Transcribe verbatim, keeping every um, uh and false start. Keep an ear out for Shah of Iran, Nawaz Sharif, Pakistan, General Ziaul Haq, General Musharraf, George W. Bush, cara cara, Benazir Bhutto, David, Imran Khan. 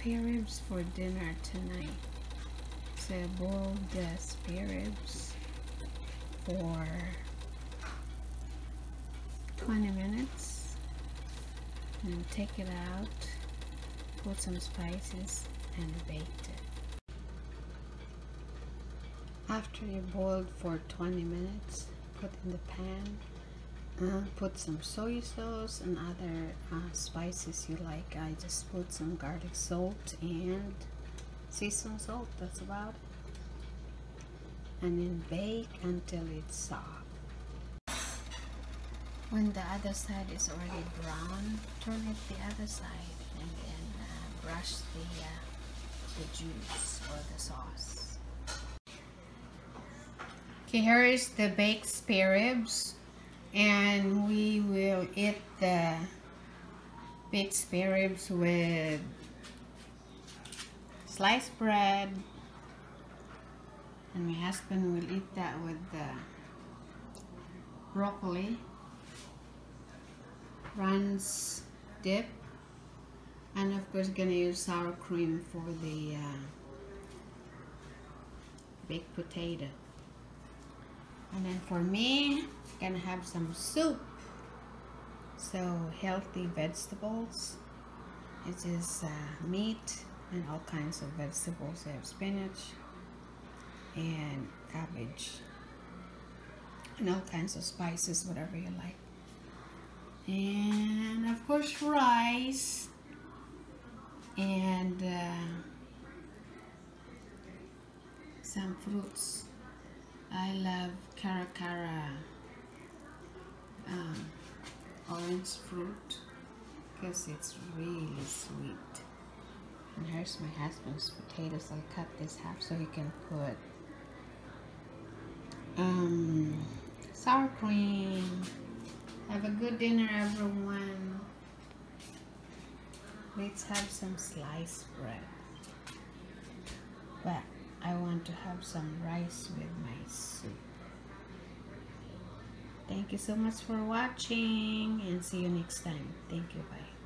spare ribs for dinner tonight. So boil the spare ribs for twenty minutes and take it out, put some spices and bake it. After you boiled for twenty minutes, put in the pan. Uh, put some soy sauce and other uh, spices you like. I just put some garlic salt and seasoned salt, that's about it. And then bake until it's soft. When the other side is already brown, turn it the other side and then uh, brush the, uh, the juice or the sauce. Okay, here is the baked spare ribs. And we will eat the baked spare ribs with sliced bread, and my husband will eat that with the broccoli, ranch dip, and of course gonna use sour cream for the uh, baked potato. And then for me, I'm gonna have some soup. So healthy vegetables. It is uh, meat and all kinds of vegetables. I have spinach and cabbage and all kinds of spices, whatever you like. And of course rice and uh, some fruits. I love cara cara um, orange fruit because it's really sweet. And here's my husband's potatoes. I'll cut this half so he can put um, sour cream. Have a good dinner, everyone. Let's have some sliced bread. But I want to have some rice with my soup. Thank you so much for watching and see you next time. Thank you. Bye.